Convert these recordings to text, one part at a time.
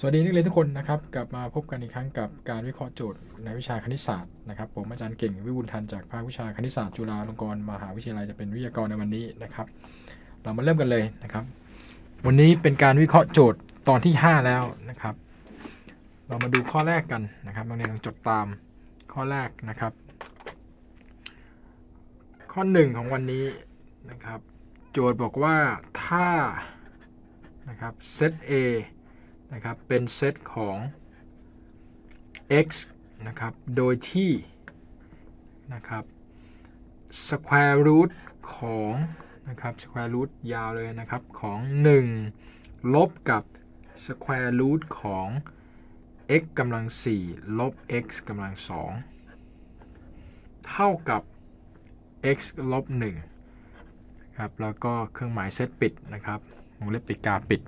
สวัสดีนักเรียนทุกคนนะครับกลับมาพบกันอีกครั้งกับการวิเคราะห์โจทย์ในวิชาคณิตศาสตร์นะครับผมอาจารย์เก่งวิบูลย์ทันจากภาควิชาคณิตศาสตร์จุฬาลงกรณ์มหาวิทยาลัยจะเป็นวิทยากรในวันนี้นะครับเรามาเริ่มกันเลยนะครับวันนี้เป็นการวิเคราะห์โจทย์ตอนที่5แล้วนะครับเรามาดูข้อแรกกันนะครับนักเรียนลองจดตามข้อแรกนะครับข้อ1ของวันนี้นะครับโจทย์บอกว่าถ้านะครับเซต Aนะครับเป็นเซตของ x นะครับโดยที่นะครับ square root ของนะครับ square root ยาวเลยนะครับของ1ลบกับ square root ของ x กำลัง4ลบ x กำลัง2เท่ากับ x ลบ1ครับแล้วก็เครื่องหมายเซตปิดนะครับวงเล็บติดกาปิด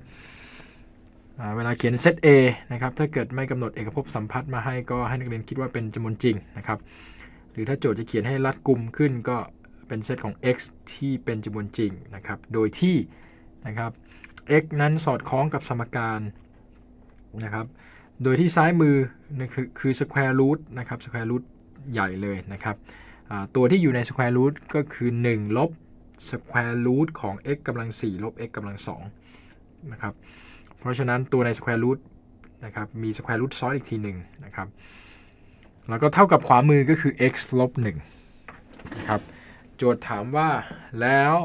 เวลาเขียนเซต A นะครับถ้าเกิดไม่กำหนดเอกภพสัมพัทธ์มาให้ก็ให้นักเรียนคิดว่าเป็นจำนวนจริงนะครับหรือถ้าโจทย์จะเขียนให้รัดกุมขึ้นก็เป็นเซตของ x ที่เป็นจำนวนจริงนะครับโดยที่นะครับ x นั้นสอดคล้องกับสมการนะครับโดยที่ซ้ายมือคือ square root นะครับ square root ใหญ่เลยนะครับตัวที่อยู่ใน square root ก็คือ1ลบ square root ของ x กำลัง4ลบ x กำลัง2นะครับเพราะฉะนั้นตัวใน square root นะครับมี square root ซ้อนอีกทีหนึ่งนะครับแล้วก็เท่ากับขวามือก็คือ x ลบ1นะครับโจทย์ถามว่าแล้ว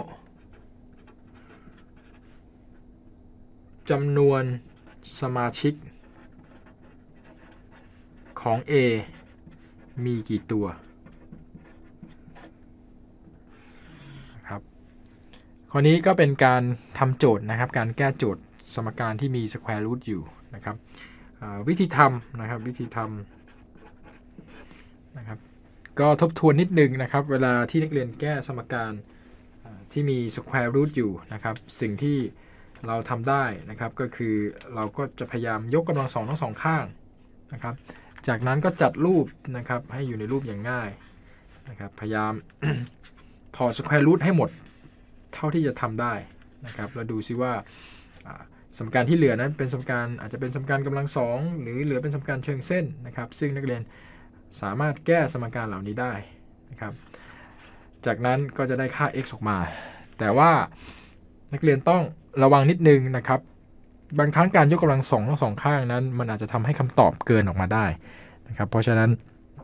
จำนวนสมาชิกของ A มีกี่ตัวนะครับข้อนี้ก็เป็นการทำโจทย์นะครับการแก้โจทย์สมการที่มี square root อยู่นะครับวิธีทำนะครับวิธีทำนะครับก็ทบทวนนิดนึงนะครับเวลาที่นักเรียนแก้สมการที่มี square root อยู่นะครับสิ่งที่เราทำได้นะครับก็คือเราก็จะพยายามยกกำลังสองทั้งสองข้างนะครับจากนั้นก็จัดรูปนะครับให้อยู่ในรูปอย่างง่ายนะครับพยายาม ถอด square root ให้หมดเท่าที่จะทำได้นะครับแล้วดูซิว่าสมการที่เหลือนั้นเป็นสมการอาจจะเป็นสมการกำลังสองหรือเหลือเป็นสมการเชิงเส้นนะครับซึ่งนักเรียนสามารถแก้สมการเหล่านี้ได้นะครับจากนั้นก็จะได้ค่า x ออกมาแต่ว่านักเรียนต้องระวังนิดนึงนะครับบางครั้งการยกกำลังสองทั้งสองข้างนั้นมันอาจจะทำให้คำตอบเกินออกมาได้นะครับเพราะฉะนั้น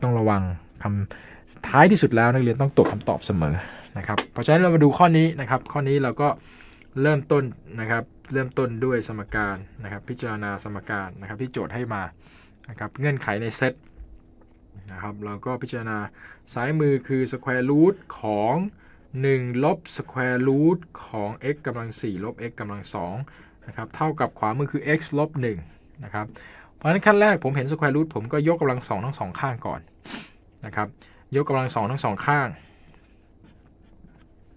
ต้องระวังคำท้ายที่สุดแล้วนักเรียนต้องตรวจคำตอบเสมอนะครับเพราะฉะนั้นเรามาดูข้อนี้นะครับข้อนี้เราก็เริ่มต้นนะครับเริ่มต้นด้วยสมการนะครับพิจารณาสมการนะครับที่โจทย์ให้มานะครับเงื่อนไขในเซตนะครับเราก็พิจารณาซ้ายมือคือ square root ของ1ลบ square root ของ x กำลัง4ลบ x กำลัง2นะครับเท่ากับขวามือคือ x ลบ1นะครับเพราะฉะนั้นขั้นแรกผมเห็น square root ผมก็ยกกำลังสองทั้งสองข้างก่อนนะครับยกกำลังสองทั้งสองข้าง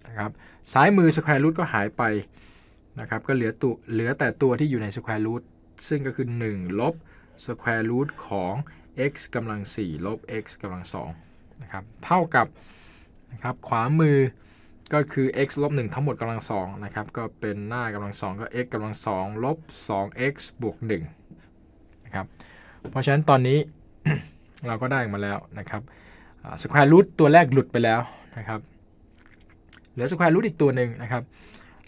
นะครับซ้ายมือ square root ก็หายไปนะครับก็เหลือแต่ตัวที่อยู่ใน square root ซึ่งก็คือ1ลบ square root ของ x กำลัง4ลบ x กำลัง2นะครับเท่ากับนะครับขวามือก็คือ x ลบ1ทั้งหมดกำลัง2นะครับก็เป็นหน้ากำลัง2ก็ x กำลัง2ลบ 2x บวก1นะครับเพราะฉะนั้นตอนนี้ เราก็ได้มาแล้วนะครับ square root ตัวแรกหลุดไปแล้วนะครับเหลือ square root อีกตัวหนึ่งนะครับ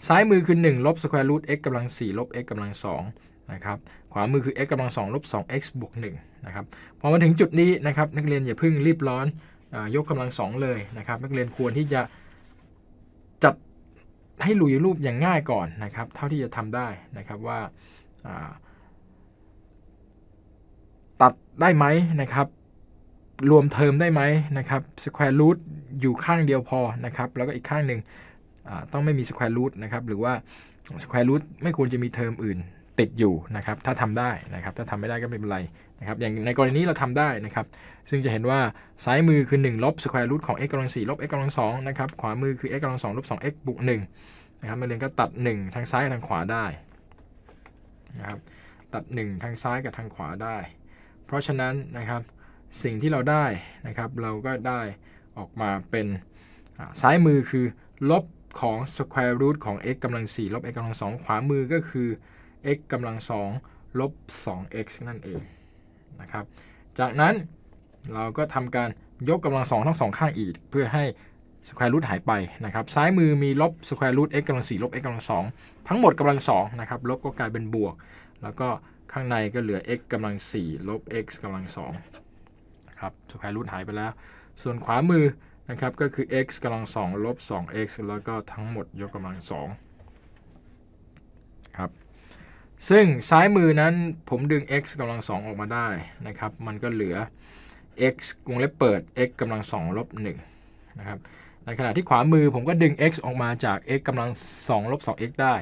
ซ้ายมือคือ1ลบ square root x กำลัง4ลบ x กำลัง2นะครับขวามือคือ x กำลัง2ลบ 2x บวก1นะครับพอมาถึงจุดนี้นะครับนักเรียนอย่าเพิ่งรีบร้อนยกกำลัง2เลยนะครับนักเรียนควรที่จะจัดให้หลุยรูปอย่างง่ายก่อนนะครับเท่าที่จะทำได้นะครับว่าตัดได้ไหมนะครับรวมเทอมได้ไหมนะครับ square root อยู่ข้างเดียวพอนะครับแล้วก็อีกข้างหนึ่งต้องไม่มี square root นะครับหรือว่า square root ไม่ควรจะมีเทอมอื่นติดอยู่นะครับถ้าทำได้นะครับถ้าทำไม่ได้ก็ไม่เป็นไรนะครับอย่างในกรณีนี้เราทำได้นะครับซึ่งจะเห็นว่าซ้ายมือคือ1ลบ square root ของ x กำลัง4ลบ x กำลัง2นะครับขวามือคือ x กำลัง2ลบ 2x บวก1นะครับนักเรียนก็ตัด1ทางซ้ายกับทางขวาได้นะครับตัด1ทางซ้ายกับทางขวาได้เพราะฉะนั้นนะครับสิ่งที่เราได้นะครับเราก็ได้ออกมาเป็นซ้ายมือคือลบของ square root ของ x กำลัง4ลบ x กำลัง2ขวามือก็คือ x กำลัง2 ลบ 2x นั่นเองนะครับจากนั้นเราก็ทำการยกกำลังสองทั้งสองข้างอีกเพื่อให้สแควร์รูทหายไปนะครับซ้ายมือมีลบสแควร์รูท x กำลัง4ลบ x กำลัง2ทั้งหมดกำลัง2นะครับลบก็กลายเป็นบวกแล้วก็ข้างในก็เหลือ x กำลัง4ลบ x กำลัง2ครับสแควร์รูทหายไปแล้วส่วนขวามือนะครับก็คือ x กำลัง2ลบ 2x แล้วก็ทั้งหมดยกกำลัง2ครับซึ่งซ้ายมือนั้นผมดึง x กำลัง2ออกมาได้นะครับมันก็เหลือ x วงเล็บเปิด x กำลัง2ลบ1นะครับในขณะที่ขวามือผมก็ดึง x ออกมาจาก x กำลัง2ลบ 2x ได้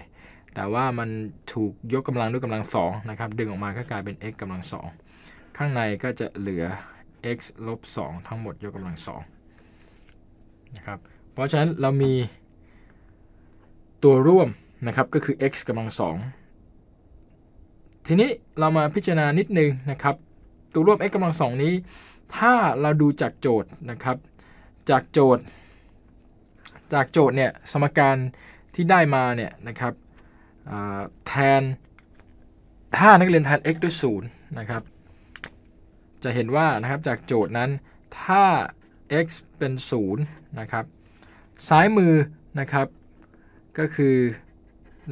แต่ว่ามันถูกยกกำลังด้วยกำลัง2นะครับดึงออกมาก็กลายเป็น x กำลัง2ข้างในก็จะเหลือ x ลบ2ทั้งหมดยกกำลัง2นะครับเพราะฉะนั้นเรามีตัวร่วมนะครับก็คือ x กำลัง2ทีนี้เรามาพิจารณานิดนึงนะครับตัวร่วม x กำลัง2นี้ถ้าเราดูจากโจทย์นะครับจากโจทย์เนี่ยสมการที่ได้มาเนี่ยนะครับแทนถ้านักเรียนแทน x ด้วย0นะครับจะเห็นว่านะครับจากโจทย์นั้นถ้า x เป็น0นะครับซ้ายมือนะครับก็คือ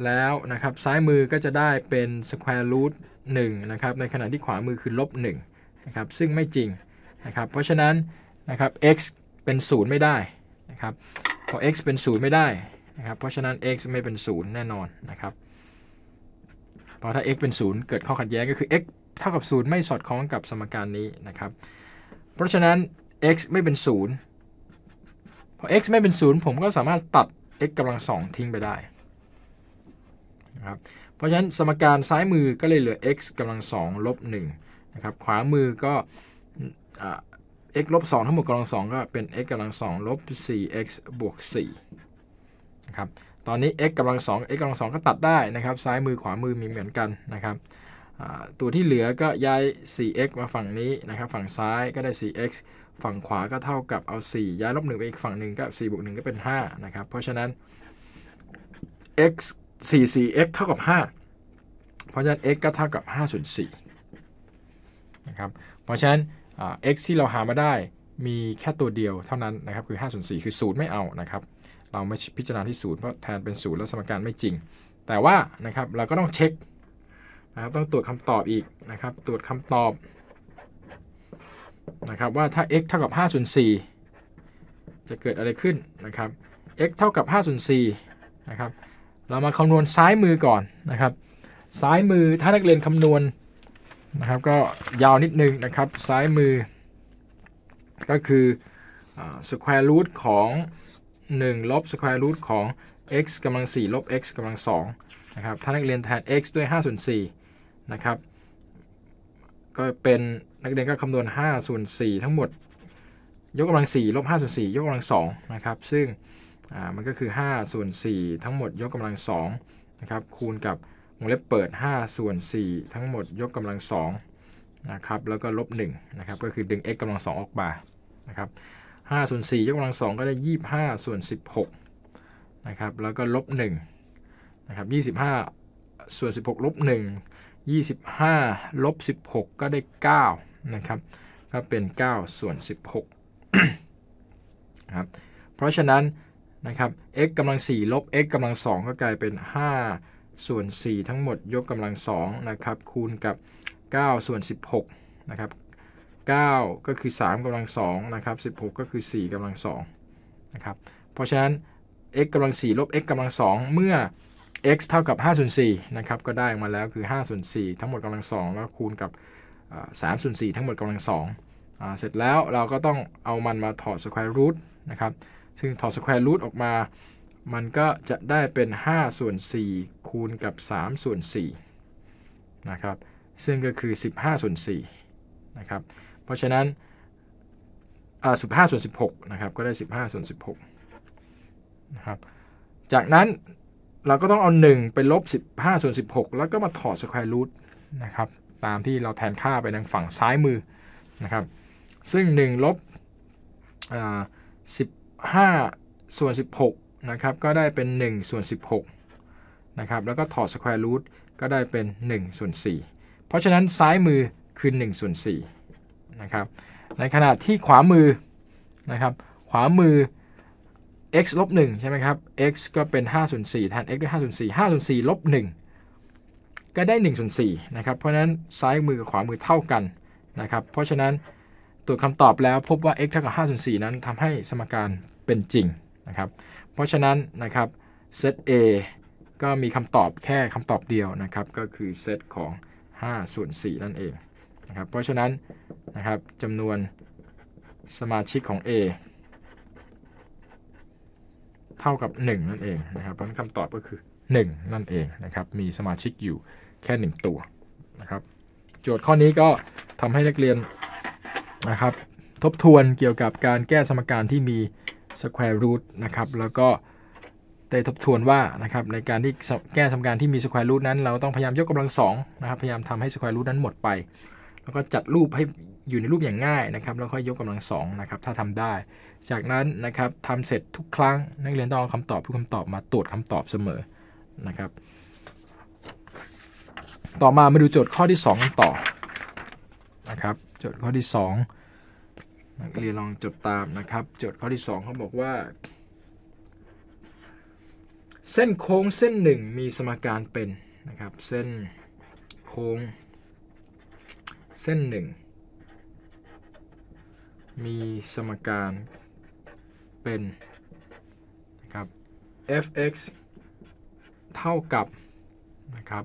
แล้วนะครับซ้ายมือก็จะได้เป็นสแควร์รูท1นะครับในขณะที่ขวามือคือลบ1นะครับซึ่งไม่จริงนะครับเพราะฉะนั้นนะครับ x เป็น0ไม่ได้นะครับพอ x เป็น0ไม่ได้นะครับเพราะฉะนั้น x ไม่เป็น0แน่นอนนะครับเพราะถ้า x เป็น0เกิดข้อขัดแย้งก็คือ x เท่ากับ0ไม่สอดคล้องกับสมการนี้นะครับเพราะฉะนั้น x ไม่เป็น0พอ x ไม่เป็น0ผมก็สามารถตัด x กำลัง2ทิ้งไปได้นะครับเพราะฉะนั้นสมการซ้ายมือก็เลยเหลือ x กำลัง2ลบ1นะครับขวามือก็x ลบ2ทั้งหมดกำลัง2ก็เป็น x กำลัง2ลบ 4x บวก4นะครับตอนนี้ x กำลัง2 x กำลัง2ก็ตัดได้นะครับซ้ายมือขวามือมีเหมือนกันนะครับตัวที่เหลือก็ย้าย 4x มาฝั่งนี้นะครับฝั่งซ้ายก็ได้ 4x ฝั่งขวาก็เท่ากับเอา4ย้ายลบ1ไปอีกฝั่งหนึ่งก็4บวก1ก็เป็น5นะครับเพราะฉะนั้น x 4 4x เท่ากับ5เพราะฉะนั้น x ก็เท่ากับ5ส่วน4นะครับเพราะฉะนั้นx ที่เราหามาได้มีแค่ตัวเดียวเท่านั้นนะครับคือ5ส่วน4คือ0ไม่เอานะครับเราไม่พิจารณาที่0เพราะแทนเป็น0แล้วสมการไม่จริงแต่ว่านะครับเราก็ต้องเช็คนะครับต้องตรวจคำตอบอีกนะครับตรวจคำตอบนะครับว่าถ้า x เท่ากับ5ส่วน4จะเกิดอะไรขึ้นนะครับ x เท่ากับ5ส่วน4นะครับเรามาคำนวณซ้ายมือก่อนนะครับซ้ายมือถ้านักเรียนคำนวณนะครับก็ยาวนิดนึงนะครับซ้ายมือก็คือสแควร์รูทของ1ลบสแควร์รูทของ x กำลัง4ลบ x กำลัง2นะครับถ้านักเรียนแทน x ด้วย5ส่วน4นะครับก็เป็นนักเรียนก็คำนวณ5ส่วน4ทั้งหมดยกกำลัง4ลบ5ส่วน4ยกกำลัง2นะครับซึ่งมันก็คือ5ส่วน4ทั้งหมดยกกำลัง2นะครับคูณกับวงเล็บเปิด5ส่วน4ทั้งหมดยกกำลัง2นะครับแล้วก็ลบ1นะครับก็คือดึง x กำลัง2ออกมานะครับ5ส่วน4ยกกำลัง2ก็ได้25ส่วน16นะครับแล้วก็ลบ1นะครับ25ส่วน16ลบ1 25ลบ16ก็ได้9นะครับก็เป็น9ส่วน16นะครับเพราะฉะนั้นนะครับ x กำลัง4ลบ x กำลัง2ก็กลายเป็น5ส่วน4ทั้งหมดยกกำลัง2นะครับคูณกับ9ส่วน16นะครับ9ก็คือ3กำลัง2นะครับ16ก็คือ4กำลัง2นะครับเพราะฉะนั้น x กำลัง4ลบ x กำลัง2เมื่อ x เท่ากับ5ส่วน4นะครับก็ได้มาแล้วคือ5ส่วน4ทั้งหมดกำลัง2แล้วคูณกับ3ส่วน4ทั้งหมดกำลัง2เสร็จแล้วเราก็ต้องเอามันมาถอดสแควร์รูทนะครับซึ่งถอดสแควร์รูทออกมามันก็จะได้เป็น5ส่วน4คูณกับ3ส่วน4นะครับซึ่งก็คือ15ส่วน4นะครับเพราะฉะนั้น15ส่วน16นะครับก็ได้15ส่วน16นะครับจากนั้นเราก็ต้องเอา1ไปลบ15ส่วน16แล้วก็มาถอดสแควร์รูทนะครับตามที่เราแทนค่าไปทางฝั่งซ้ายมือนะครับซึ่ง1ลบ15ส่วน16นะครับก็ได้เป็น1ส่วน16นะครับแล้วก็ถอดสแควร์รูทก็ได้เป็น1ส่วน4 เพราะฉะนั้นซ้ายมือคือ1/4นะครับในขณะที่ขวามือนะครับขวามือ x ลบ1ใช่ไหมครับ x ก็เป็น5/4แทน x ด้วย5/4 5/4 ลบ1ก็ได้1/4นะครับเพราะฉะนั้นซ้ายมือกับขวามือเท่ากันนะครับเพราะฉะนั้นตรวจคำตอบแล้วพบว่า x เท่ากับ5/4นั้นทำให้สมการเป็นจริงนะครับเพราะฉะนั้นนะครับเซต A ก็มีคำตอบแค่คำตอบเดียวนะครับก็คือเซตของ5/4นั่นเองนะครับเพราะฉะนั้นนะครับจำนวนสมาชิกของ A เท่ากับ1นั่นเองนะครับเพราะฉะนั้นคำตอบก็คือ1นั่นเองนะครับมีสมาชิกอยู่แค่1ตัวนะครับโจทย์ข้อนี้ก็ทำให้นักเรียนนะครับทบทวนเกี่ยวกับการแก้สมการที่มี square root นะครับแล้วก็ได้ทบทวนว่านะครับในการที่แก้สมการที่มี square root นั้นเราต้องพยายามยกกำลังสองนะครับพยายามทำให้ square root นั้นหมดไปแล้วก็จัดรูปให้อยู่ในรูปอย่างง่ายนะครับแล้วค่อยยกกำลังสองนะครับถ้าทำได้จากนั้นนะครับทำเสร็จทุกครั้งนักเรียนต้องเอาคำตอบทุกคำตอบมาตรวจคำตอบเสมอนะครับต่อมามาดูโจทย์ข้อที่2กันต่อนะครับโจทย์ข้อที่2นักเรียนลองจดตามนะครับโจทย์ข้อที่2เขาบอกว่าเส้นโค้งเส้นหนึ่งมีสมการเป็นนะครับเส้นโค้งเส้นหนึ่งมีสมการเป็นนะครับ f(x) เท่ากับนะครับ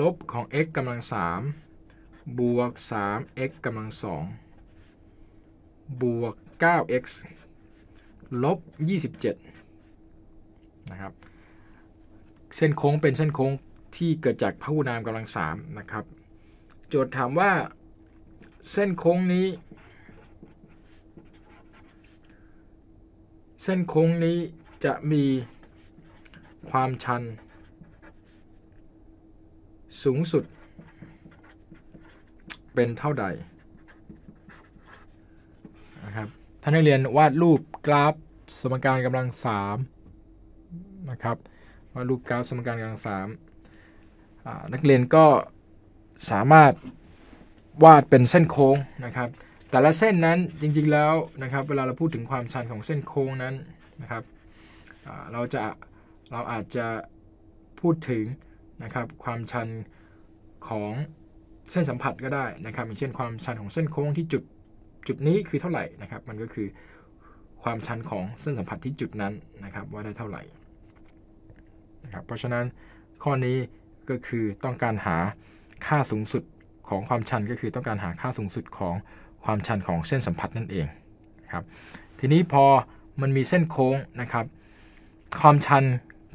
ลบของ x กำลัง3บวก 3x กำลัง2บวก 9x ลบ 27นะครับเส้นโค้งเป็นเส้นโค้งที่เกิดจากพหุนามกำลัง3นะครับโจทย์ถามว่าเส้นโค้งนี้จะมีความชันสูงสุดเป็นเท่าใดนะครับท่านนักเรียนวาดรูปกราฟสมการกำลัง3นะครับวาดรูปกราฟสมการกำลัง3นักเรียนก็สามารถวาดเป็นเส้นโค้งนะครับแต่ละเส้นนั้นจริงๆแล้วนะครับเวลาเราพูดถึงความชันของเส้นโค้งนั้นนะครับเราอาจจะพูดถึงนะครับความชันของเส้นสัมผัสก็ได้นะครับอย่างเช่นความชันของเส้นโค้งที่จุดนี้คือเท่าไหร่นะครับมันก็คือความชันของเส้นสัมผัสที่จุดนั้นนะครับว่าได้เท่าไหร่นะครับเพราะฉะนั้นข้อนี้ก็คือต้องการหาค่าสูงสุดของความชันก็คือต้องการหาค่าสูงสุดของความชันของเส้นสัมผัสนั่นเองนะครับทีนี้พอมันมีเส้นโค้งนะครับความชัน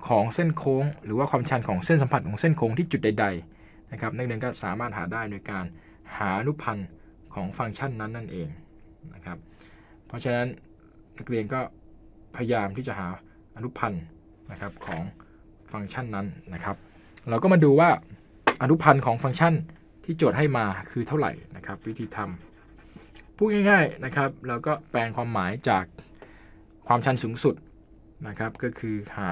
ของเส้นโค้งหรือว่าความชันของเส้นสัมผัสของเส้นโค้งที่จุดใดๆนะครับนักเรียนก็สามารถหาได้โดยการหาอนุพันธ์ของฟังก์ชันนั้นนั่นเองนะครับเพราะฉะนั้นนักเรียนก็พยายามที่จะหาอนุพันธ์นะครับของฟังก์ชันนั้นนะครับเราก็มาดูว่าอนุพันธ์ของฟังก์ชันที่โจทย์ให้มาคือเท่าไหร่นะครับวิธีทำพูดง่ายๆนะครับเราก็แปลงความหมายจากความชันสูงสุดนะครับก็คือหา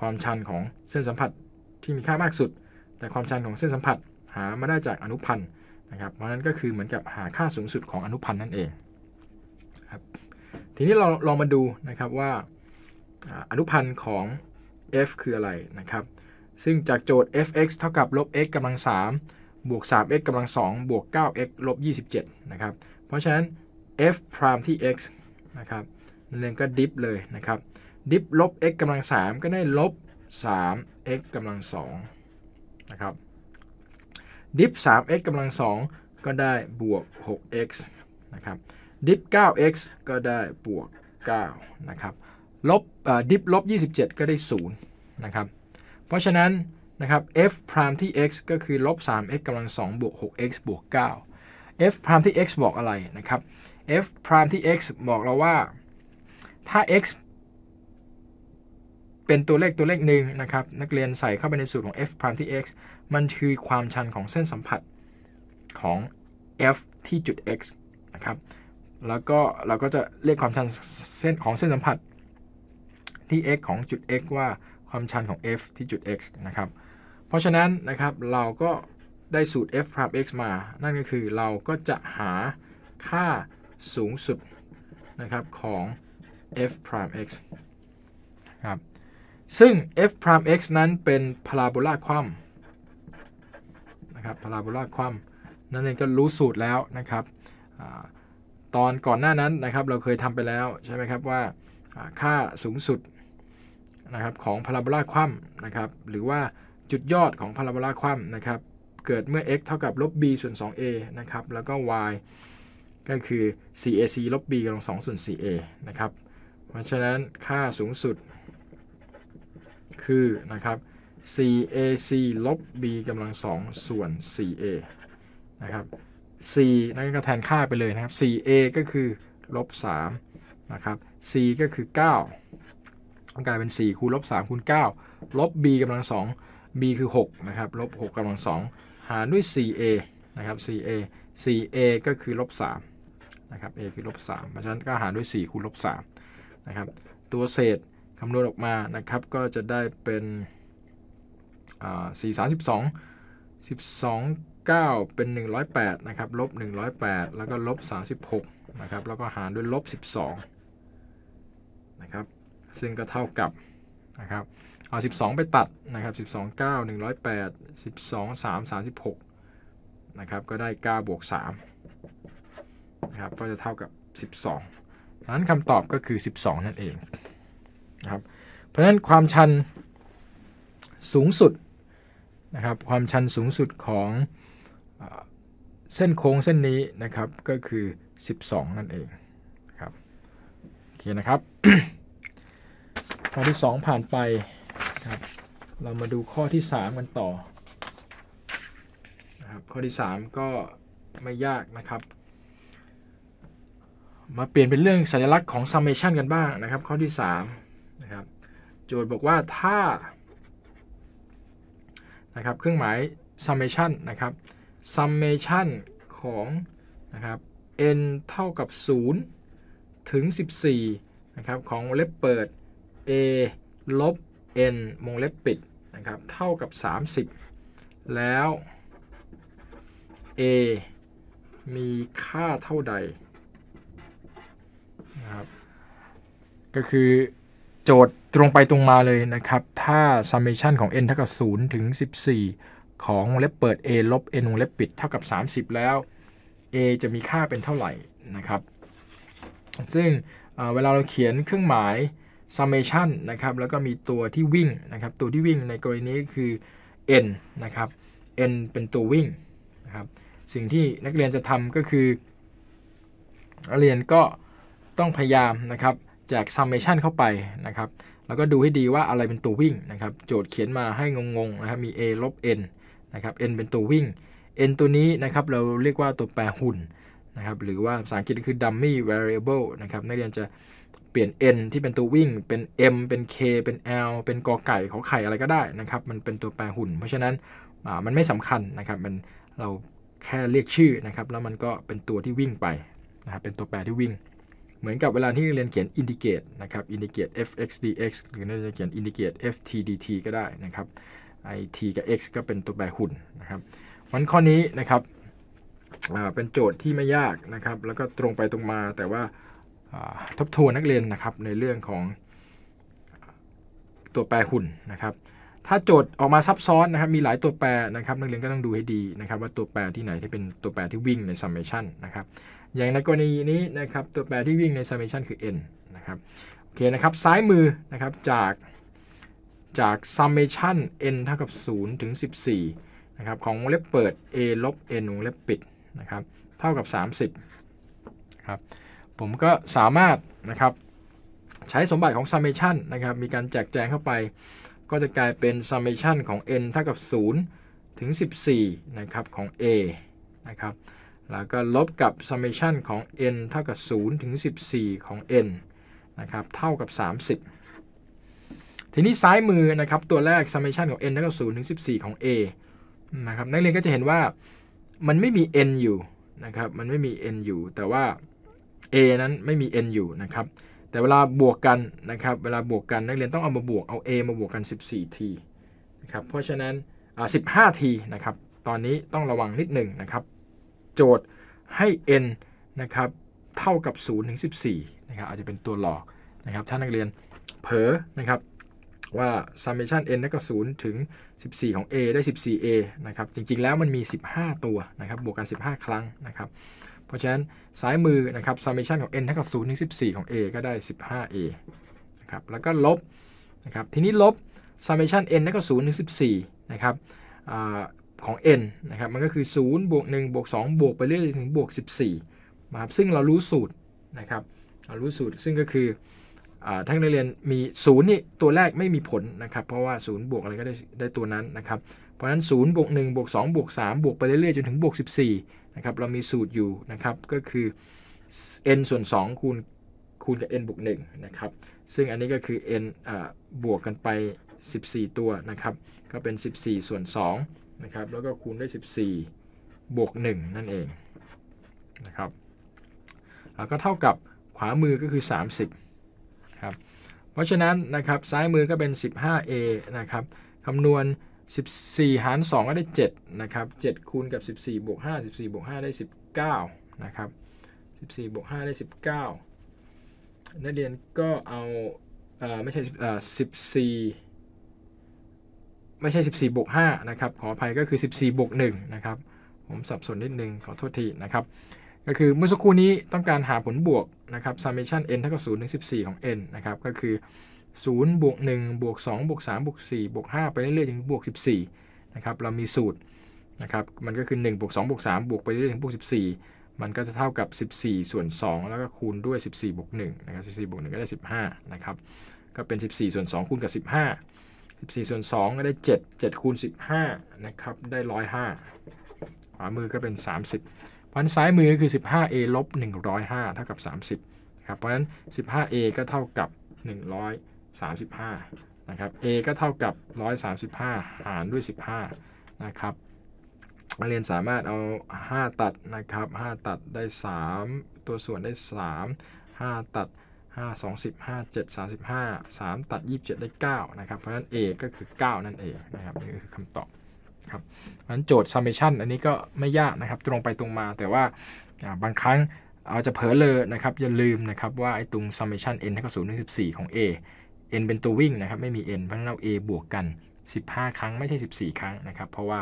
ความชันของเส้นสัมผัสที่มีค่ามากสุดแต่ความชันของเส้นสัมผัสหามาได้จากอนุพันธ์นะครับเพราะนั้นก็คือเหมือนกับหาค่าสูงสุดของอนุพันธ์นั่นเองครับทีนี้เราลองมาดูนะครับว่าอนุพันธ์ของ f คืออะไรนะครับซึ่งจากโจทย์ f(x) เท่ากับลบ x กำลัง3บวก 3x กำลัง2บวก 9x ลบ 27นะครับเพราะฉะนั้น f ที่ x นะครับเรียนก็ดิฟเลยนะครับดิฟลบ x กำลัง3ก็ได้ลบ 3x กำลัง2นะครับดิฟ 3x กำลัง2ก็ได้บวก 6x นะครับดิฟ 9x ก็ได้บวก9นะครับลบดิฟลบ 27ก็ได้0นะครับเพราะฉะนั้นนะครับ f ที่ x ก็คือลบ 3x กำลัง2บวก 6x บวก 9 f ที่ x บอกอะไรนะครับ f ที่ x บอกเราว่าถ้า x เป็นตัวเลขหนึ่งนะครับนักเรียนใส่เข้าไปในสูตรของ f ที่ x มันคือความชันของเส้นสัมผัสของ f ที่จุด x นะครับแล้วก็เราก็จะเรียกความชันเส้นของเส้นสัมผัสที่ x ของจุด x ว่าความชันของ f ที่จุด x นะครับเพราะฉะนั้นนะครับเราก็ ได้สูตร f พราม x มานั่นก็คือเราก็จะหาค่าสูงสุดนะครับของ f พราม x ครับซึ่ง f พราม x นั้นเป็นพาราโบลาคว่ำนะครับพาราโบลาคว่ำนั่นเองก็รู้สูตรแล้วนะครับตอนก่อนหน้านั้นนะครับเราเคยทำไปแล้วใช่ไหมครับว่าค่าสูงสุดนะครับของพาราโบลาคว่ำนะครับหรือว่าจุดยอดของพาราโบลาคว่ำนะครับเกิดเมื่อ x เท่ากับลบ b ส่วน 2a นะครับแล้วก็ y ก็คือ 4ac ลบ b กำลัง 2 ส่วน 4a นะครับเพราะฉะนั้นค่าสูงสุดคือนะครับ 4ac ลบ b กำลัง 2 ส่วน 4a นะครับ c นั่นก็แทนค่าไปเลยนะครับ 4a ก็คือลบ 3 นะครับ c ก็คือ 9 กลายเป็น 4 คูณลบ 3 คูณ 9 ลบ b กำลัง 2b คือ 6 นะครับ ลบ 6 กำลัง 2 หารด้วย 4a นะครับ 4a ก็คือลบ 3 นะครับ a คือลบ 3 เพราะฉะนั้นก็หารด้วย 4 คูณลบ 3 นะครับ ตัวเศษคำนวณออกมานะครับ ก็จะได้เป็น12 9 เป็น 108 นะครับ ลบ 108 แล้วก็ลบ 36 นะครับ แล้วก็หารด้วยลบ 12 นะครับ ซึ่งก็เท่ากับนะครับเอา12ไปตัดนะครับ12 9 108 12 3 36นะครับก็ได้9บวก3นะครับก็จะเท่ากับ12ดังนั้นคำตอบก็คือ12นั่นเองนะครับเพราะฉะนั้นความชันสูงสุดนะครับความชันสูงสุดของเส้นโค้งเส้นนี้นะครับก็คือ12นั่นเองครับโอเคนะครับ ข้อที่2ผ่านไปเรามาดูข้อที่3กันต่อนะครับข้อที่3ก็ไม่ยากนะครับมาเปลี่ยนเป็นเรื่องสัญลักษณ์ของ summation กันบ้างนะครับข้อที่3นะครับโจทย์บอกว่าถ้านะครับเครื่องหมาย summation นะครับ summation ของนะครับ n เท่ากับ0ถึง14นะครับของวงเล็บเปิด a ลบn วงเล็บปิดนะครับเท่ากับ30แล้ว a มีค่าเท่าใดนะครับก็คือโจทย์ตรงไปตรงมาเลยนะครับถ้า summation ของ n เท่ากับ0ถึง14ของวงเล็บเปิด a ลบ n วงเล็บปิดเท่ากับ30แล้ว a จะมีค่าเป็นเท่าไหร่นะครับซึ่งเวลาเราเขียนเครื่องหมายsummation นะครับแล้วก็มีตัวที่วิ่งนะครับตัวที่วิ่งในกรณีนี้คือ n นะครับ n เป็นตัววิ่งนะครับสิ่งที่นักเรียนจะทำก็คือนักเรียนก็ต้องพยายามนะครับแจก summation เข้าไปนะครับแล้วก็ดูให้ดีว่าอะไรเป็นตัววิ่งนะครับโจทย์เขียนมาให้งงๆนะครับมี a ลบ n นะครับ n เป็นตัววิ่ง n ตัวนี้นะครับเราเรียกว่าตัวแปรหุ่นนะครับหรือว่าภาษาอังกฤษก็คือ dummy variable นะครับนักเรียนจะเปลี่ยน n ที่เป็นตัววิ่งเป็น m เป็น k เป็น l เป็นกอไก่ขอไข่อะไรก็ได้นะครับมันเป็นตัวแปรหุ่นเพราะฉะนั้นมันไม่สำคัญนะครับมันเราแค่เรียกชื่อนะครับแล้วมันก็เป็นตัวที่วิ่งไปนะครับเป็นตัวแปรที่วิ่งเหมือนกับเวลาที่เรียนเขียน indicate นะครับ indicate f(x) dx หรือเราจะเขียน indicate f(t) dt ก็ได้นะครับไอ t กับ x ก็เป็นตัวแปรหุ่นนะครับวันข้อนี้นะครับเป็นโจทย์ที่ไม่ยากนะครับแล้วก็ตรงไปตรงมาแต่ว่าทบทวนนักเรียนนะครับในเรื่องของตัวแปรหุ่นนะครับถ้าโจทย์ออกมาซับซ้อนนะครับมีหลายตัวแปรนะครับนักเรียนก็ต้องดูให้ดีนะครับว่าตัวแปรที่ไหนที่เป็นตัวแปรที่วิ่งใน summation นะครับอย่างในกรณีนี้นะครับตัวแปรที่วิ่งใน summation คือ n นะครับโอเคนะครับซ้ายมือนะครับจาก summation n เท่ากับ0ถึง14นะครับของวงเล็บเปิด a ลบ n วงเล็บปิดนะครับเท่ากับ30ครับผมก็สามารถนะครับใช้สมบัติของ summation นะครับมีการแจกแจงเข้าไปก็จะกลายเป็น summation ของ n เท่ากับ0ถึง14นะครับของ a นะครับแล้วก็ลบกับ summation ของ n เท่ากับ0ถึง14ของ n นะครับเท่ากับ30ทีนี้ซ้ายมือนะครับตัวแรก summation ของ n เท่ากับ0ถึง14ของ a นะครับนักเรียนก็จะเห็นว่ามันไม่มี n อยู่นะครับมันไม่มี n อยู่แต่ว่าa นั้นไม่มี n อยู่นะครับแต่เวลาบวกกันนะครับเวลาบวกกันนักเรียนต้องเอามาบวกเอา a มาบวกกัน14ทีนะครับเพราะฉะนั้น15ทีนะครับ ตอนนี้ต้องระวังนิดหนึ่งนะครับโจทย์ให้ n นะครับเท่ากับ0ถึง14นะครับอาจจะเป็นตัวหลอกนะครับถ้านักเรียนเผลอนะครับว่า summation n นั่นก็0ถึง14ของ a ได้ 14a นะครับจริงๆแล้วมันมี15ตัวนะครับบวกกัน15ครั้งนะครับเพราะฉะนั้นซ้ายมือนะครับ summation ของ n เท่ากับ0ถึง14ของ a ก็ได้ 15a นะครับแล้วก็ลบนะครับทีนี้ลบ summation n นั่นก็0ถึง14นะครับของ n นะครับมันก็คือ0บวก1บวก2บวกไปเรื่อยๆถึงบวก14นะครับซึ่งเรารู้สูตรนะครับเรารู้สูตรซึ่งก็คือทั้งนักเรียนมี0นี่ตัวแรกไม่มีผลนะครับเพราะว่า0บวกอะไรก็ได้ตัวนั้นนะครับเพราะฉะนั้น0บวก1บวก2บวก3บวกไปเรื่อยๆจนถึงบวก14นะครับเรามีสูตรอยู่นะครับก็คือ n ส่วน2คูณกับ n บวก1นะครับซึ่งอันนี้ก็คือ n บวกกันไป14ตัวนะครับก็เป็น14ส่วน2นะครับแล้วก็คูณด้วย14บวก1นั่นเองนะครับแล้วก็เท่ากับขวามือก็คือ30เพราะฉะนั้นนะครับซ้ายมือก็เป็น 15a นะครับคำนวณ14หาร2ก็ได้7นะครับ7คูณกับ14บวก5 14บวก5ได้19นะครับ14บวก5ได้19นักเรียนก็เอาไม่ใช่14บวก5นะครับขออภัยก็คือ14บวก1นะครับผมสับสนนิดนึงขอโทษทีนะครับก็คือเมื่อสักครู่นี้ต้องการหาผลบวกนะครับ summation n เท่ากับ0ถึง14ของ n นะครับก็คือ0บวก1บวก2บวก3บวก4บวก5ไปเรื่อยๆถึงบวก14นะครับเรามีสูตรนะครับมันก็คือ1บวก2บวก3บวกไปเรื่อยๆถึงบวก14มันก็จะเท่ากับ14ส่วน2แล้วก็คูณด้วย14บวก1นะครับ14บวก1ก็ได้15นะครับก็เป็น14ส่วน2คูณกับ15 14ส่วน2ก็ได้7 7คูณ15นะครับได้105ขวามือก็เป็น30เพราะฉะนั้นซ้ายมือคือ 15a ลบ 105 เท่ากับ 30นะครับเพราะฉะนั้น 15a ก็เท่ากับ 135 นะครับ a ก็เท่ากับ 135 หารด้วย 15 นะครับนักเรียนสามารถเอา5ตัดนะครับ5ตัดได้3ตัวส่วนได้3 5ตัด5 2 10 5 7 35 3ตัด27ได้9นะครับเพราะฉะนั้น a ก็คือ9นั่นเองนะครับนี่คือคำตอบครับงั้นโจทย์ summation อันนี้ก็ไม่ยากนะครับตรงไปตรงมาแต่ว่าบางครั้งเอาจะเผลอเลยนะครับอย่าลืมนะครับว่าไอ้ตรง summation n เท่ากับ0ถึง14ของ a n เป็นตัววิ่งนะครับไม่มี n เพราะฉะนั้นเรา a บวกกัน15ครั้งไม่ใช่14ครั้งนะครับเพราะว่า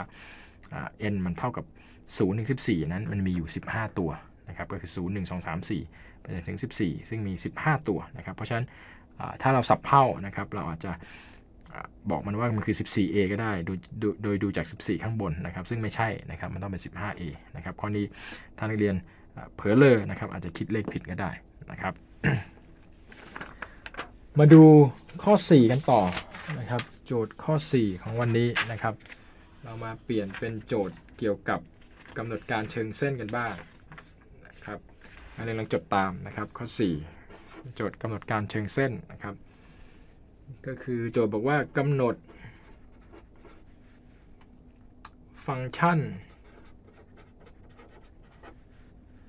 n มันเท่ากับ0ถึง14นั้นมันมีอยู่15ตัวนะครับก็คือ0 1 2 3 4ไปถึง14ซึ่งมี15ตัวนะครับเพราะฉะนั้นถ้าเราสับเผ่านะครับเราอาจจะบอกมันว่ามันคือ 14a ก็ได้โดยดูจาก14ข้างบนนะครับซึ่งไม่ใช่นะครับมันต้องเป็น 15a นะครับข้อนี้ถ้านักเรียนเผลอเลยนะครับอาจจะคิดเลขผิดก็ได้นะครับ มาดูข้อ4กันต่อนะครับโจทย์ข้อ4ของวันนี้นะครับเรามาเปลี่ยนเป็นโจทย์เกี่ยวกับกำหนดการเชิงเส้นกันบ้างนะครับนักเรียนลองจดตามนะครับข้อ4โจทย์กำหนดการเชิงเส้นนะครับก็คือโจทย์บอกว่ากำหนดฟังก์ชัน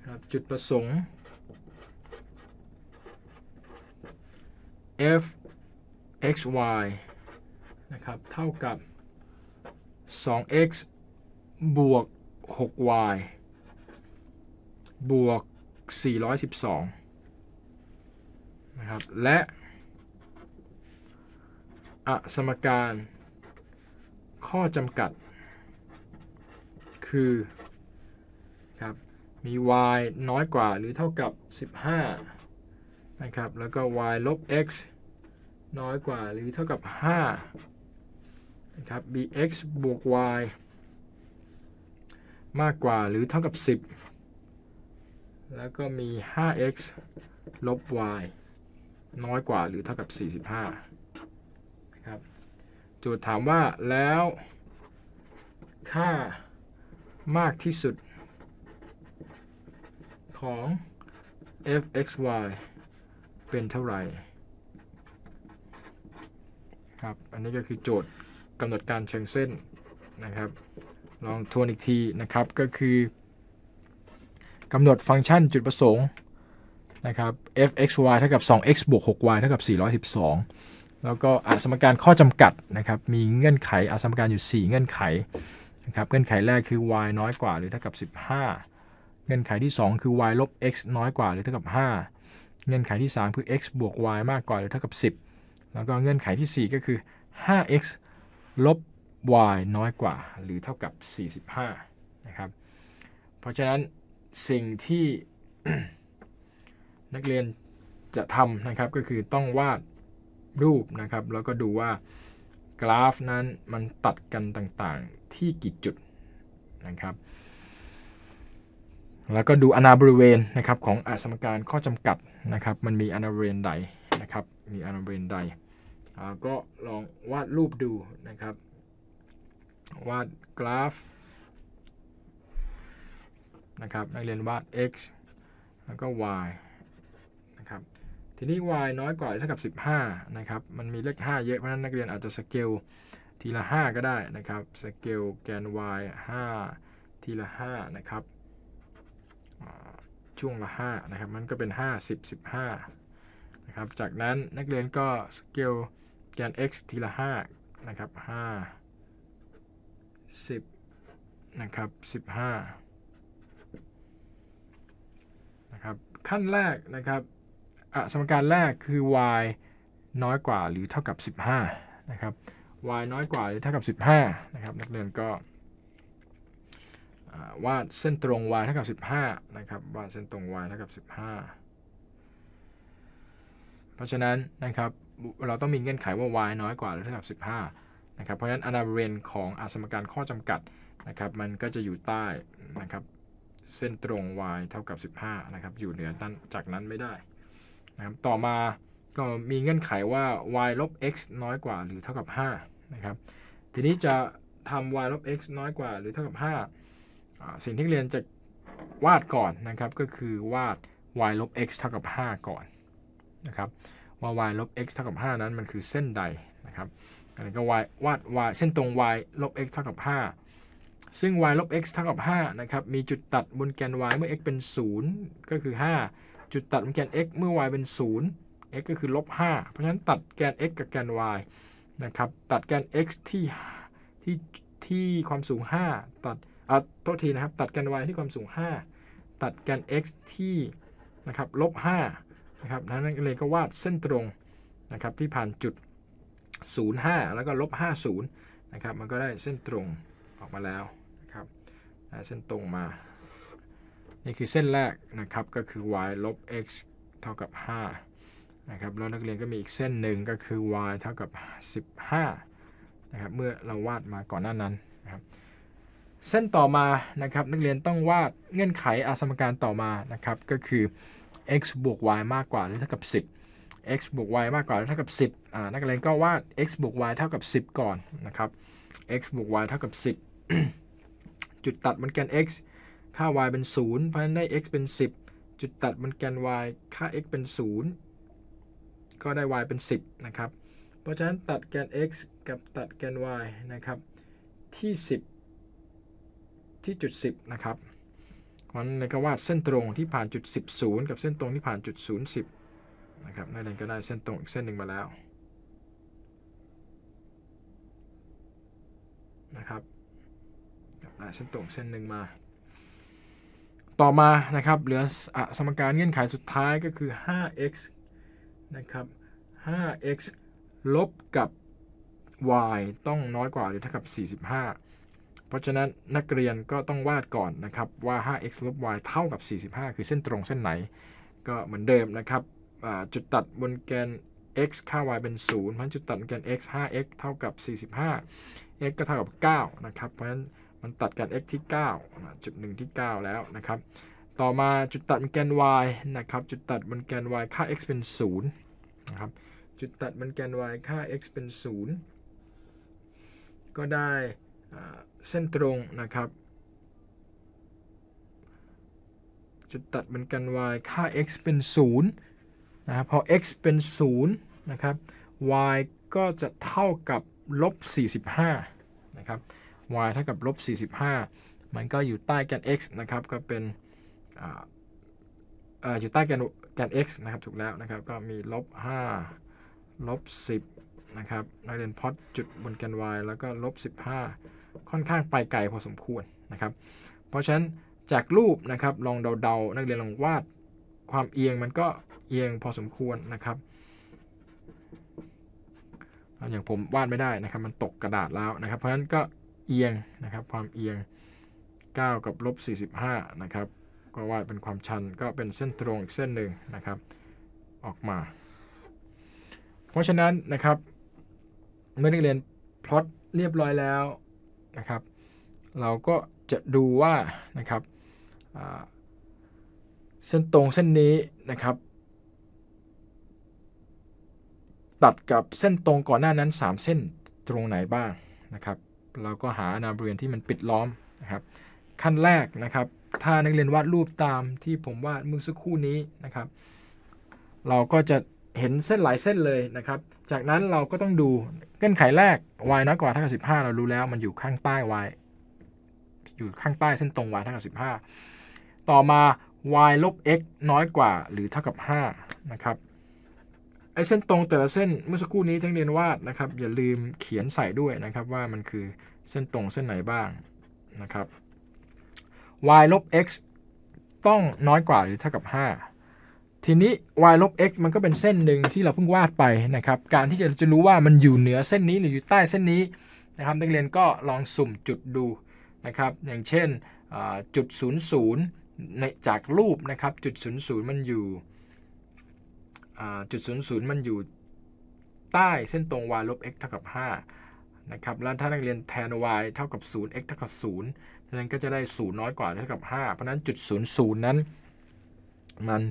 ครับจุดประสงค์ f x y นะครับเท่ากับ 2x บวก 6y บวก 412นะครับและสมการข้อจำกัดคือครับมี y น้อยกว่าหรือเท่ากับ15นะครับแล้วก็ y ลบ x น้อยกว่าหรือเท่ากับ5นะครับ bx บวก y มากกว่าหรือเท่ากับ10แล้วก็มี 5x ลบ y น้อยกว่าหรือเท่ากับ45โจทย์ถามว่าแล้วค่ามากที่สุดของ f(x,y) เป็นเท่าไหร่ครับอันนี้ก็คือโจทย์กำหนดการเชิงเส้นนะครับลองทวนอีกทีนะครับก็คือกำหนดฟังก์ชันจุดประสงค์นะครับ f(x,y) เท่ากับ 2x บวก 6y เท่ากับ 412แล้วก็สมการข้อจำกัดนะครับมีเงื่อนไขสมการอยู่4เงื่อนไข นะครับเงื่อนไขแรกคือ y น้อยกว่าหรือเท่ากับ15เงื่อนไขที่2คือ y ลบ x น้อยกว่าหรือเท่ากับ5เงื่อนไขที่3คือ x บวก y มากกว่าหรือเท่ากับ10แล้วก็เงื่อนไขที่4ก็คือ 5x ลบ y น้อยกว่าหรือเท่ากับ45นะครับเพราะฉะนั้นสิ่งที่ นักเรียนจะทำนะครับก็คือต้องวาดรูปนะครับแล้วก็ดูว่ากราฟนั้นมันตัดกันต่างๆที่กี่จุดนะครับแล้วก็ดูอนาบริเวณนะครับของสมการข้อจำกัดนะครับมันมีอนาบริเวณใดนะครับมีอนาบริเวณใดก็ลองวาดรูปดูนะครับวาดกราฟนะครับนักเรียนวาด x แล้วก็ y นะครับทีนี้ y น้อยกว่าเท่ากับ15นะครับมันมีเลข5เยอะเพราะฉะนั้นนักเรียนอาจจะสเกลทีละ5ก็ได้นะครับสเกลแกน y 5ทีละ5นะครับช่วงละ5นะครับมันก็เป็น5 10 15นะครับจากนั้นนักเรียนก็สเกลแกน x ทีละ5นะครับ5 10นะครับ15นะครับขั้นแรกนะครับสมการแรกคือ y น้อยกว่าหรือเท่ากับ15นะครับ y น้อยกว่าหรือเท่ากับ15นะครับนักเรียนก็วาดเส้นตรง y เท่ากับ15นะครับวาดเส้นตรง y เท่ากับ15เพราะฉะนั้นนะครับเราต้องมีเงื่อนไขว่า y น้อยกว่าหรือเท่ากับ15นะครับเพราะฉะนั้นอนาบริเวณของสมการข้อจำกัดนะครับมันก็จะอยู่ใต้นะครับเส้นตรง y เท่ากับ15นะครับอยู่เหนือจากนั้นไม่ได้ต่อมาก็มีเงื่อนไขว่า y ลบ x น้อยกว่าหรือเท่ากับ5นะครับทีนี้จะทำ y ลบ x น้อยกว่าหรือเท่ากับ5สิ่งที่เรียนจะวาดก่อนนะครับก็คือวาด y ลบ x เท่ากับ5ก่อนนะครับว่า y ลบ x เท่ากับ5นั้นมันคือเส้นใดนะครับแล้วก็ วาด y เส้นตรง y ลบ x เท่ากับ5ซึ่ง y ลบ x เท่ากับ5นะครับมีจุดตัดบนแกน y เมื่อ x เป็น0ก็คือ5จุดตัดของแกน x เมื่อ y เป็น 0 x ก็คือลบ 5เพราะฉะนั้นตัดแกน x กับแกน y นะครับตัดแกน x ที่ความสูง5ตัดตัดแกน y ที่ความสูง5ตัดแกน x ที่นะครับลบ5นะครับนั้นเลยก็วาดเส้นตรงนะครับที่ผ่านจุด05แล้วก็ลบ50นะครับมันก็ได้เส้นตรงออกมาแล้วนะครับเส้นตรงมานี่คือเส้นแรกนะครับก็คือ y ลบ x เท่ากับ5นะครับแล้วนักเรียนก็มีอีกเส้นหนึ่งก็คือ y เท่ากับ15นะครับเมื่อเราวาดมาก่อนหน้านั้นนะครับเส้นต่อมานะครับนักเรียนต้องวาดเงื่อนไขสมการต่อมานะครับก็คือ x บวก y มากกว่าหรือเท่ากับ10 x บวก y มากกว่าหรือเท่ากับ10นักเรียนก็วาด x บวก y เท่ากับ10ก่อนนะครับ x บวก y เท่ากับ10 จุดตัดบนแกน xค่า y เป็น 0 เพราะฉะนั้นได้ x เป็น 10 จุดตัดบนแกน y ค่า x เป็น 0 ก็ได้ y เป็น 10 นะครับเพราะฉะนั้นตัดแกน x กับตัดแกน y นะครับที่10ที่จุด10นะครับเพราะฉะนั้นก็วาดเส้นตรงที่ผ่านจุด10 0กับเส้นตรงที่ผ่านจุด0 10นะครับนั่นเองก็ได้เส้นตรงอีกเส้นหนึ่งมาแล้วนะครับได้เส้นตรงเส้นหนึ่งมาต่อมานะครับเหลือสมการเงื่อนไขสุดท้ายก็คือ 5x นะครับ 5x ลบกับ y ต้องน้อยกว่าหรือเท่ากับ45เพราะฉะนั้นนักเรียนก็ต้องวาดก่อนนะครับว่า 5x ลบ y เท่ากับ45คือเส้นตรงเส้นไหนก็เหมือนเดิมนะครับจุดตัดบนแกน x ค่า y เป็น 0 เพราะจุดตัดบนแกน x 5x เท่ากับ45 x ก็เท่ากับ9นะครับเพราะฉะนั้นมันตัดแกน x ที่9จุด1ที่9แล้วนะครับต่อมาจุดตัดบนแกน y นะครับจุดตัดบนแกน y ค่า x เป็น0นะครับจุดตัดบนแกน y ค่า x เป็น0ก็ได้เส้นตรงนะครับจุดตัดบนแกน y ค่า x เป็น0นะครับพอ x เป็น0นะครับ y ก็จะเท่ากับลบ45นะครับy เท่ากับลบ45มันก็อยู่ใต้แกน x นะครับก็เป็นอยู่ใต้แกน x นะครับถูกแล้วนะครับก็มีลบ5ลบ10นะครับนักเรียนพอตจุดบนแกน y แล้วก็ลบ15 ค่อนข้างไปไกลพอสมควรนะครับเพราะฉะนั้นจากรูปนะครับลองเดาๆนักเรียนลองวาดความเอียงมันก็เอียงพอสมควรนะครับอย่างผมวาดไม่ได้นะครับมันตกกระดาษแล้วนะครับเพราะฉะนั้นก็เอียงนะครับความเอียง9กับลบ45นะครับก็วาดเป็นความชันก็เป็นเส้นตรงอีกเส้นหนึ่งนะครับออกมาเพราะฉะนั้นนะครับเมื่อนักเรียนพลอตเรียบร้อยแล้วนะครับเราก็จะดูว่านะครับเส้นตรงเส้นนี้นะครับตัดกับเส้นตรงก่อนหน้านั้น3เส้นตรงไหนบ้างนะครับเราก็หาแนวบริเวณที่มันปิดล้อมนะครับขั้นแรกนะครับถ้านักเรียนวาดรูปตามที่ผมวาดเมื่อสักครู่นี้นะครับเราก็จะเห็นเส้นหลายเส้นเลยนะครับจากนั้นเราก็ต้องดูเงื่อนไขแรก y น้อยกว่าเท่ากับ15เรารู้แล้วมันอยู่ข้างใต้ y อยู่ข้างใต้เส้นตรง y เท่ากับ15ต่อมา y ลบ x น้อยกว่าหรือเท่ากับ5นะครับไอ้เส้นตรงแต่ละเส้นเมื่อสักครู่นี้ทั้งเรียนวาดนะครับอย่าลืมเขียนใส่ด้วยนะครับว่ามันคือเส้นตรงเส้นไหนบ้างนะครับ y ลบ x ต้องน้อยกว่าหรือเท่ากับ5ทีนี้ y ลบ x มันก็เป็นเส้นหนึ่งที่เราเพิ่งวาดไปนะครับการที่จะรู้ว่ามันอยู่เหนือเส้นนี้หรืออยู่ใต้เส้นนี้นะครับนักเรียนก็ลองสุ่มจุดดูนะครับอย่างเช่นจุด00ในจากรูปนะครับจุด00มันอยู่จุด00มันอยู่ใต้เส้นตรง y ลบ x เท่ากับ5นะครับแล้วถ้านักเรียนแทน y เท่ากับ0 x เท่ากับ0นั้นก็จะได้0น้อยกว่าเท่ากับ5เพราะนั้นจุด00นั้นมัน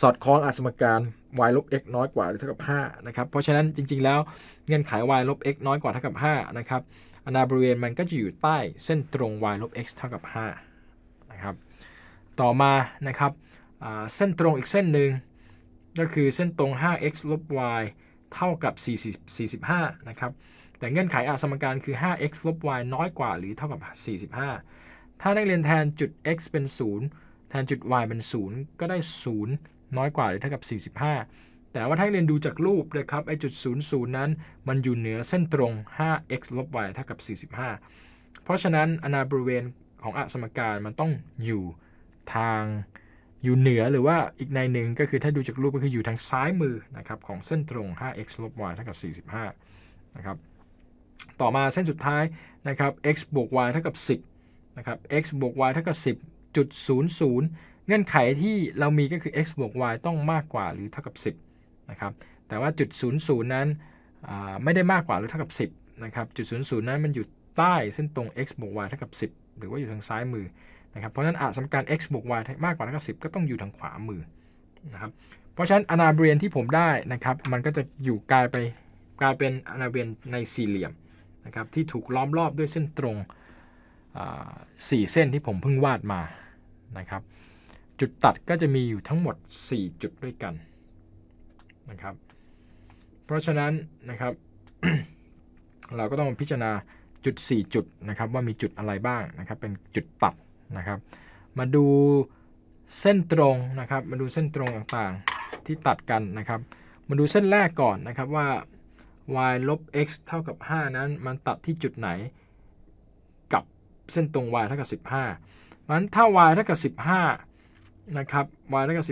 สอดคล้องสมการ y ลบ x น้อยกว่าหรือเท่ากับ5นะครับเพราะฉะนั้นจริงๆแล้วเงื่อนไข y ลบ x น้อยกว่าเท่ากับ5นะครับอนาบริเวณมันก็จะอยู่ใต้เส้นตรง y ลบ x เท่ากับ5นะครับต่อมานะครับเส้นตรงอีกเส้นหนึ่งก็คือเส้นตรง 5x ลบ y เท่ากับ45นะครับแต่เงื่อนไขสมการคือ 5x ลบ y น้อยกว่าหรือเท่ากับ45ถ้านักเรียนแทนจุด x เป็น0แทนจุด y เป็น0ก็ได้0น้อยกว่าหรือเท่ากับ45แต่ว่าถ้าเรียนดูจากรูปนะครับไอ้จุด00นั้นมันอยู่เหนือเส้นตรง 5x ลบ y เท่ากับ45เพราะฉะนั้นอนาบริเวณของสมการมันต้องอยู่ทางอยู่เหนือหรือว่าอีกในหนึ่งก็คือถ้าดูจากรูปก็คืออยู่ทางซ้ายมือนะครับของเส้นตรง 5x ลบ y เท่ากับ45นะครับต่อมาเส้นสุดท้ายนะครับ x บวก y เท่ากับ10นะครับ x บวก y เท่ากับ 10.00เงื่อนไขที่เรามีก็คือ x บวก y ต้องมากกว่าหรือเท่ากับ10นะครับแต่ว่าจุด00นั้นไม่ได้มากกว่าหรือเท่ากับ10นะครับจุด00นั้นมันอยู่ใต้เส้นตรง x บวก y เท่ากับ10หรือว่าอยู่ทางซ้ายมือนะครับเพราะฉะนั้นสมการ x บวก y มากกว่าเท่ากับ10ก็ต้องอยู่ทางขวามือนะครับเพราะฉะนั้นอนาบริเวณที่ผมได้นะครับมันก็จะอยู่กลายเป็นอนาบริเวณในสี่เหลี่ยมนะครับที่ถูกล้อมรอบด้วยเส้นตรง4เส้นที่ผมเพิ่งวาดมานะครับจุดตัดก็จะมีอยู่ทั้งหมด4จุดด้วยกันนะครับเพราะฉะนั้นนะครับ เราก็ต้องพิจารณาจุด4จุดนะครับว่ามีจุดอะไรบ้างนะครับเป็นจุดตัดนะครับมาดูเส้นตรงนะครับมาดูเส้นตรงต่างๆที่ตัดกันนะครับมาดูเส้นแรกก่อนนะครับว่า y ลบ x เท่ากับ5นั้นมันตัดที่จุดไหนกับเส้นตรง y เท่ากับ15งั้นถ้า y เท่ากับ15นะครับ y เท่ากับ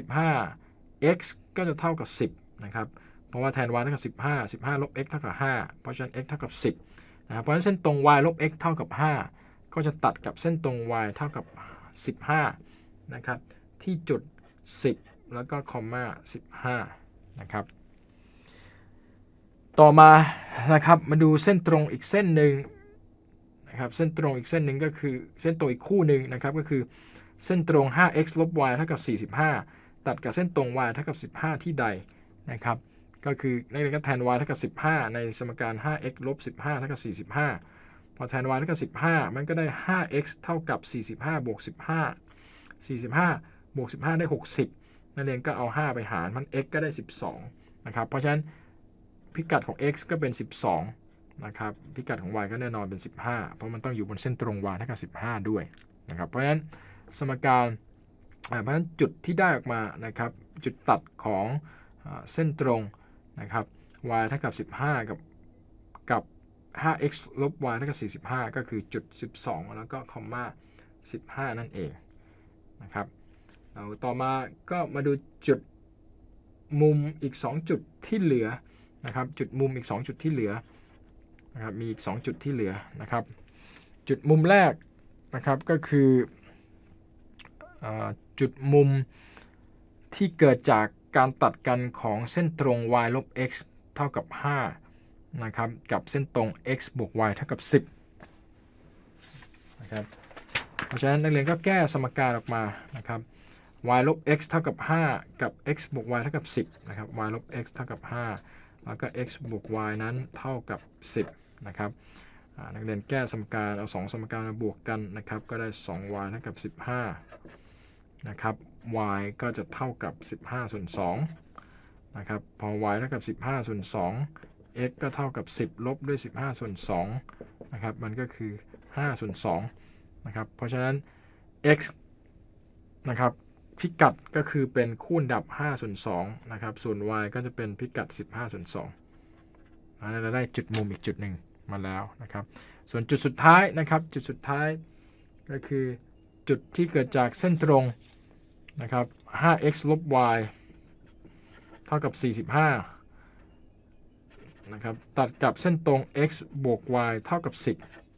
15 x ก็จะเท่ากับ10นะครับเพราะว่าแทน y เท่ากับ15ลบ x เท่ากับ5เพราะฉะนั้น x เท่ากับ10นะครับเพราะฉะนั้นเส้นตรง y ลบ x เท่ากับ5ก็จะตัดกับเส้นตรง y เท่ากับ15นะครับที่จุด10แล้วก็คอมมา15นะครับต่อมานะครับมาดูเส้นตรงอีกเส้นหนึ่งนะครับเส้นตรงอีกเส้นหนึ่งก็คือเส้นตรงอีกคู่หนึ่งนะครับก็คือเส้นตรง 5x ลบ y เท่ากับ45ตัดกับเส้นตรง y เท่ากับ15ที่ใดนะครับก็คือนักเรียนก็แทน y เท่ากับ15ในสมการ 5x ลบ 15เท่ากับ45พอแทน y เท่ากับ15มันก็ได้ 5x เท่ากับ45บวก15 45บวก15ได้60นักเรียนก็เอา5ไปหารมัน x ก็ได้12นะครับเพราะฉะนั้นพิกัดของ x ก็เป็น12นะครับพิกัดของ y ก็แน่นอนเป็น15เพราะมันต้องอยู่บนเส้นตรง y เท่ากับ15ด้วยนะครับเพราะฉะนั้นสมการเพราะฉะนั้นจุดที่ได้ออกมานะครับจุดตัดของเส้นตรงนะครับ y เท่ากับ15กับ 5x ลบ y เท่ากับ45ก็คือจุด12แล้วก็คอมมา15นั่นเองนะครับเราต่อมาก็มาดูจุดมุมอีก2จุดที่เหลือนะครับจุดมุมอีก2จุดที่เหลือนะครับมีอีก2จุดที่เหลือนะครับจุดมุมแรกนะครับก็คือจุดมุมที่เกิดจากการตัดกันของเส้นตรง y ลบ x เท่ากับ5นะครับกับเส้นตรง x บวก y เท่ากับ10นะครับเพราะฉะนั้นนักเรียนก็แก้สมการออกมานะครับ y ลบ x เท่ากับ5กับ x บวก y เท่ากับ10นะครับ y ลบ x เท่ากับ5แล้วก็ x บวก y นั้นเท่ากับ10นะครับนักเรียนแก้สมการเอา2สมการมาบวกกันนะครับก็ได้ 2y เท่ากับ15นะครับ y ก็จะเท่ากับ15ส่วน2นะครับพอ y เท่ากับ15ส่วน2 x ก็เท่ากับ10ลบด้วย15ส่วน2นะครับมันก็คือ5ส่วน2นะครับเพราะฉะนั้น x นะครับพิกัดก็คือเป็นคูณดับ5ส่วน2นะครับส่วน y ก็จะเป็นพิกัด15ส่วน2นั้นเราได้จุดมุมอีกจุดหนึ่งมาแล้วนะครับส่วนจุดสุดท้ายนะครับจุดสุดท้ายก็คือจุดที่เกิดจากเส้นตรงนะครับ 5x ลบ y เท่ากับ45นะครับตัดกับเส้นตรง x บวก y เท่ากับ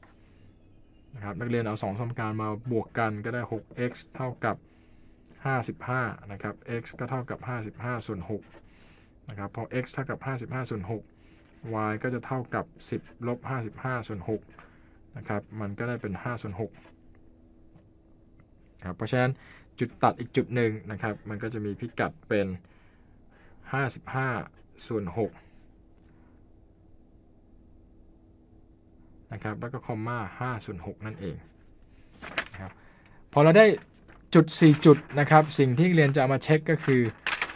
10นะครับนักเรียนเอา2สมการมาบวกกันก็ได้ 6x เท่ากับ55นะครับ x ก็เท่ากับ55ส่วน6นะครับพอ x เท่ากับ55ส่วน6y ก็จะเท่ากับ10ลบ55ส่วน6นะครับมันก็ได้เป็น5ส่วน6ครับเพราะฉะนั้นจุดตัดอีกจุดหนึ่งนะครับมันก็จะมีพิกัดเป็น55ส่วน6นะครับแล้วก็คอมมา5ส่วน6นั่นเองนะครับพอเราได้จุด4จุดนะครับสิ่งที่เรียนจะเอามาเช็คก็คือ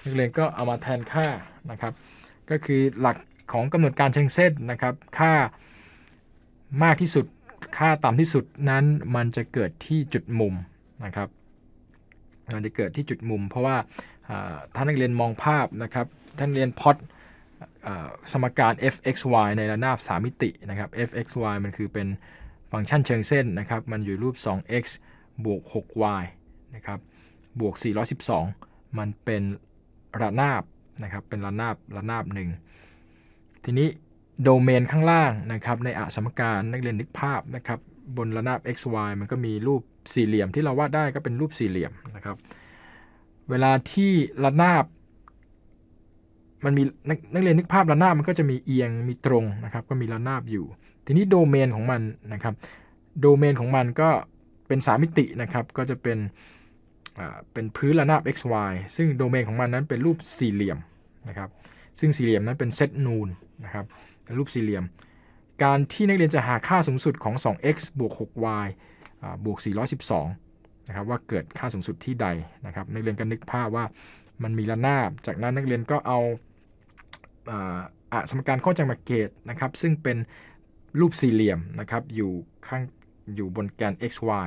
เรียนก็เอามาแทนค่านะครับก็คือหลักของกำหนดการเชิงเส้นนะครับค่ามากที่สุดค่าต่ำที่สุดนั้นมันจะเกิดที่จุดมุมนะครับมันจะเกิดที่จุดมุมเพราะว่าท่านนักเรียนมองภาพนะครับท่านเรียนพล็อตสมการ f(x,y) ในระนาบ3มิตินะครับ f(x,y) มันคือเป็นฟังก์ชันเชิงเส้นนะครับมันอยู่รูป 2x บวก 6y นะครับบวก412มันเป็นระนาบนะครับเป็นระนาบหนึ่งทีนี้โดเมนข้างล่างนะครับในอสมการนักเรียนนึกภาพนะครับบนระนาบ x y มันก็มีรูปสี่เหลี่ยมที่เราวาดได้ก็เป็นรูปสี่เหลี่ยมนะครับเวลาที่ระนาบมันมีนักเรียนนึกภาพระนาบมันก็จะมีเอียงมีตรงนะครับก็มีระนาบอยู่ทีนี้โดเมนของมันนะครับโดเมนของมันก็เป็น3มิตินะครับก็จะเป็นพื้นระนาบ x y ซึ่งโดเมนของมันนั้นเป็นรูปสี่เหลี่ยมนะครับซึ่งสี่เหลี่ยมนั้นเป็นเซตนูนนะครับเป็นรูปสี่เหลี่ยมการที่นักเรียนจะหาค่าสูงสุดของ 2x บวก 6y บวก412นะครับว่าเกิดค่าสูงสุดที่ใดนะครับนักเรียนก็นึกภาพว่ามันมีระนาบจากนั้นนักเรียนก็เอาสมการข้อจำกัดเกณฑ์นะครับซึ่งเป็นรูปสี่เหลี่ยมนะครับอยู่บนแกน xy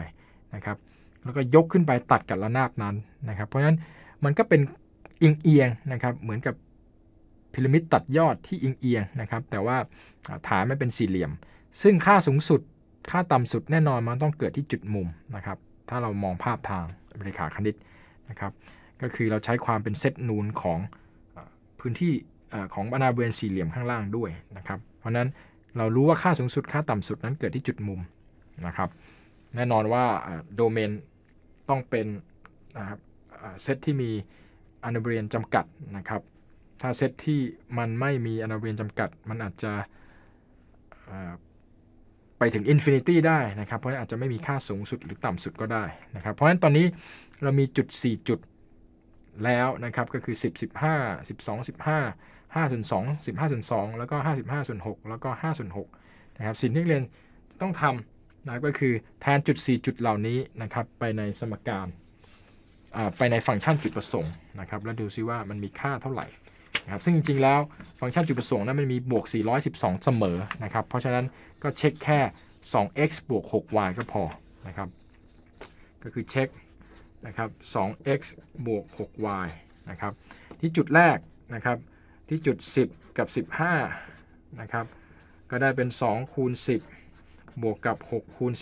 นะครับแล้วก็ยกขึ้นไปตัดกับระนาบนั้นนะครับเพราะฉะนั้นมันก็เป็นเอียงๆนะครับเหมือนกับพีระมิดตัดยอดที่เอียงๆนะครับแต่ว่าฐานไม่เป็นสี่เหลี่ยมซึ่งค่าสูงสุดค่าต่ำสุดแน่นอนมันต้องเกิดที่จุดมุมนะครับถ้าเรามองภาพทางบริหารคณิตนะครับก็คือเราใช้ความเป็นเซตนูนของพื้นที่ของบริเวณสี่เหลี่ยมข้างล่างด้วยนะครับเพราะนั้นเรารู้ว่าค่าสูงสุดค่าต่ำสุดนั้นเกิดที่จุดมุมนะครับแน่นอนว่าโดเมนต้องเป็นเซตที่มีอนุบริเวณจำกัดนะครับถ้าเซตที่มันไม่มีอนุบริเวณจำกัดมันอาจจะไปถึงอินฟินิตี้ได้นะครับเพราะฉะนั้นอาจจะไม่มีค่าสูงสุดหรือต่ำสุดก็ได้นะครับเพราะฉะนั้นตอนนี้เรามีจุด4จุดแล้วนะครับก็คือ10 15 12 15 5ส่วน2 15ส่วน2แล้วก็55ส่วน6แล้วก็5ส่วน6นะครับสิ่งที่เรียนต้องทำนะก็คือแทนจุด4จุดเหล่านี้นะครับไปในสมการไปในฟังก์ชันจุดประสงค์นะครับแล้วดูซิว่ามันมีค่าเท่าไหร่นะครับซึ่งจริงๆแล้วฟังก์ชันจุดประสงค์นั้นมันมีบวก412เสมอนะครับเพราะฉะนั้นก็เช็คแค่ 2x บวก 6y ก็พอนะครับก็คือเช็คนะครับ 2x บวก 6y นะครับที่จุดแรกนะครับที่จุด10กับ15นะครับ ก็ได้เป็น2คูณ10บวกกับ6คูณ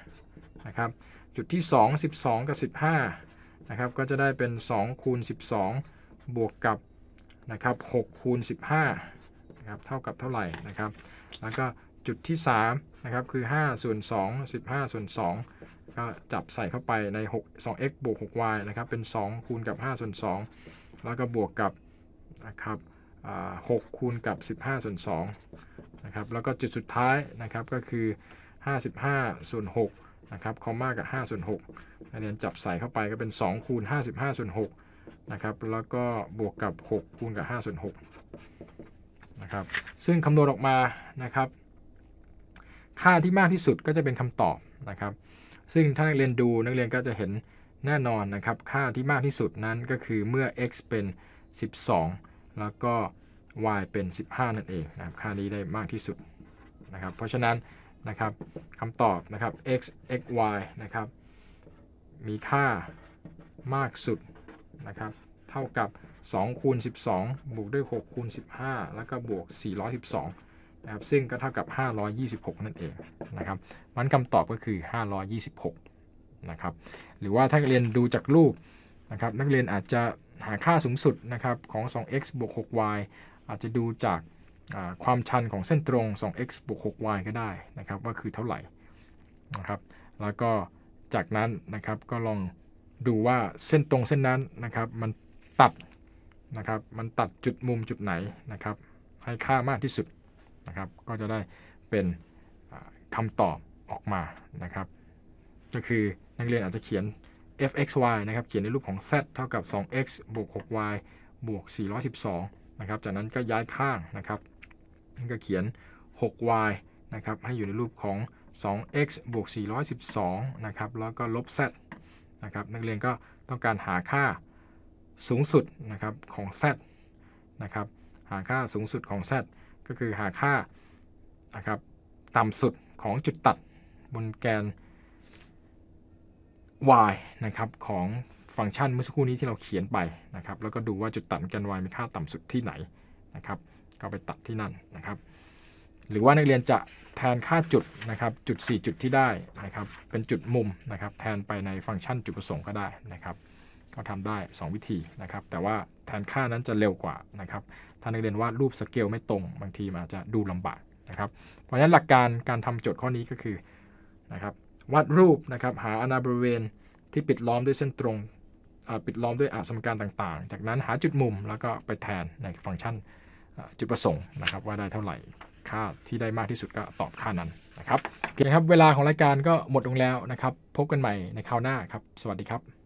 15นะครับจุดที่2 12กับ15นะครับก็จะได้เป็น2คูณ12บวกกับนะครับ6คูณ15นะครับเท่ากับเท่าไหร่นะครับแล้วก็จุดที่3นะครับคือ5ส่วน2 15ส่วน2ก็จับใส่เข้าไปใน6 2x บวก 6y นะครับเป็น2คูณกับ5ส่วน2แล้วก็บวกกับนะครับ6คูณกับ15ส่วน2นะครับแล้วก็จุดสุดท้ายนะครับก็คือ55ส่วน6นะครับคอมม่ากับ5ส่วน6นักเรียนจับใส่เข้าไปก็เป็น2คูณ55ส่วน6นะครับแล้วก็บวกกับ6คูณกับ5ส่วน6นะครับซึ่งคำนวณออกมานะครับค่าที่มากที่สุดก็จะเป็นคำตอบนะครับซึ่งถ้านักเรียนดูนักเรียนก็จะเห็นแน่นอนนะครับค่าที่มากที่สุดนั้นก็คือเมื่อ x เป็น12แล้วก็ y เป็น15นั่นเองนะครับค่านี้ได้มากที่สุดนะครับเพราะฉะนั้นนะครับคำตอบนะครับ x x y นะครับมีค่ามากสุดนะครับเท่ากับ2คูณ12บวกด้วย6คูณ15แล้วก็บวก412นะครับซึ่งก็เท่ากับ526นั่นเองนะครับมันคำตอบก็คือ526นะครับหรือว่าถ้านักเรียนดูจากรูปนะครับนักเรียนอาจจะหาค่าสูงสุดนะครับของ 2x บวก 6y อาจจะดูจากความชันของเส้นตรง 2x บวก 6y ก็ได้นะครับว่าคือเท่าไหร่นะครับแล้วก็จากนั้นนะครับก็ลองดูว่าเส้นตรงเส้นนั้นนะครับมันตัดจุดมุมจุดไหนนะครับให้ค่ามากที่สุดนะครับก็จะได้เป็นคำตอบออกมานะครับก็คือนักเรียนอาจจะเขียน fxy นะครับเขียนในรูปของ z เท่ากับ 2x บวก 6y บวก 412นะครับจากนั้นก็ย้ายข้างนะครับก็เขียน 6y นะครับให้อยู่ในรูปของ 2x บวก 412นะครับแล้วก็ลบ z นะครับนักเรียนก็ต้องการหาค่าสูงสุดนะครับของ z นะครับหาค่าสูงสุดของ zก็คือหาค่านะครับต่ำสุดของจุดตัดบนแกน y นะครับของฟังก์ชันเมื่อสักครู่นี้ที่เราเขียนไปนะครับแล้วก็ดูว่าจุดตัดแกน y มีค่าต่ำสุดที่ไหนนะครับก็ไปตัดที่นั่นนะครับหรือว่านักเรียนจะแทนค่าจุดนะครับจุด4จุดที่ได้นะครับเป็นจุดมุมนะครับแทนไปในฟังก์ชันจุดประสงค์ก็ได้นะครับก็ทำได้2วิธีนะครับแต่ว่าแทนค่านั้นจะเร็วกว่านะครับถ้านักเรียนวาดรูปสเกลไม่ตรงบางทีมันอาจจะดูลำบากนะครับเพราะฉะนั้นหลักการทำโจทย์ข้อนี้ก็คือนะครับวาดรูปนะครับหาอนาบริเวณที่ปิดล้อมด้วยเส้นตรงปิดล้อมด้วยสมการต่างๆจากนั้นหาจุดมุมแล้วก็ไปแทนในฟังก์ชันจุดประสงค์นะครับว่าได้เท่าไหร่ค่าที่ได้มากที่สุดก็ตอบค่านั้นนะครับโอเคครับเวลาของรายการก็หมดลงแล้วนะครับพบกันใหม่ในคราวหน้าครับสวัสดีครับ